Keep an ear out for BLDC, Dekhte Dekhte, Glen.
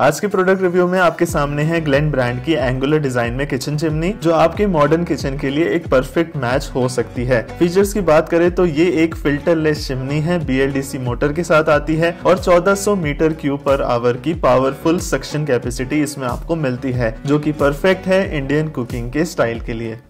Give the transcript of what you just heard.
आज के product review में आपके सामने है ग्लेन ब्रांड की एंगुलर डिजाइन में किचन चिमनी, जो आपके मॉडर्न किचन के लिए एक परफेक्ट मैच हो सकती है। फीचर्स की बात करें तो ये एक फिल्टरलेस चिमनी है, BLDC मोटर के साथ आती है और 1400 मीटर क्यूब पर आवर की पावरफुल सक्शन कैपेसिटी इसमें आपको मिलती है, जो कि परफेक्ट है इंडियन कुकिंग के स्टाइल के लिए।